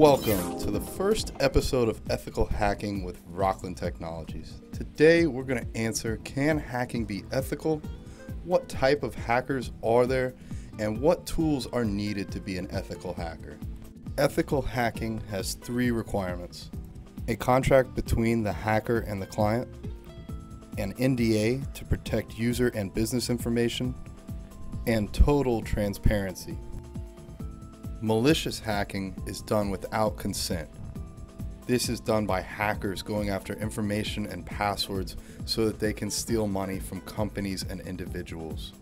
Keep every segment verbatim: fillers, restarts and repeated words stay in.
Welcome to the first episode of Ethical Hacking with Rokland Technologies. Today we're going to answer, can hacking be ethical? What type of hackers are there? And what tools are needed to be an ethical hacker? Ethical hacking has three requirements: a contract between the hacker and the client, an N D A to protect user and business information, and total transparency. Malicious hacking is done without consent. This is done by hackers going after information and passwords so that they can steal money from companies and individuals.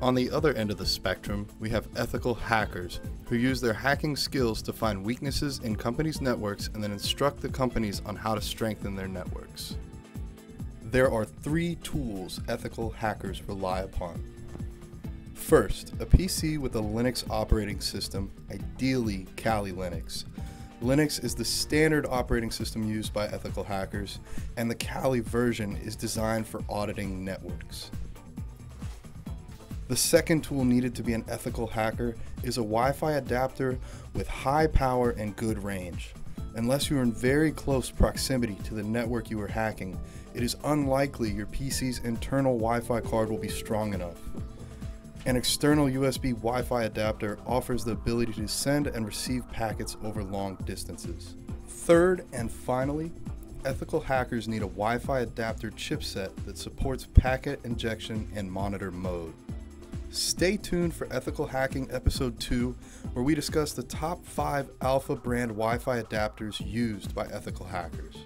On the other end of the spectrum, we have ethical hackers who use their hacking skills to find weaknesses in companies' networks and then instruct the companies on how to strengthen their networks. There are three tools ethical hackers rely upon. First, a P C with a Linux operating system, ideally Kali Linux. Linux is the standard operating system used by ethical hackers, and the Kali version is designed for auditing networks. The second tool needed to be an ethical hacker is a Wi-Fi adapter with high power and good range. Unless you are in very close proximity to the network you are hacking, it is unlikely your P C's internal Wi-Fi card will be strong enough. An external U S B Wi-Fi adapter offers the ability to send and receive packets over long distances. Third and finally, ethical hackers need a Wi-Fi adapter chipset that supports packet injection and monitor mode. Stay tuned for Ethical Hacking Episode two, where we discuss the top five Alpha brand Wi-Fi adapters used by ethical hackers.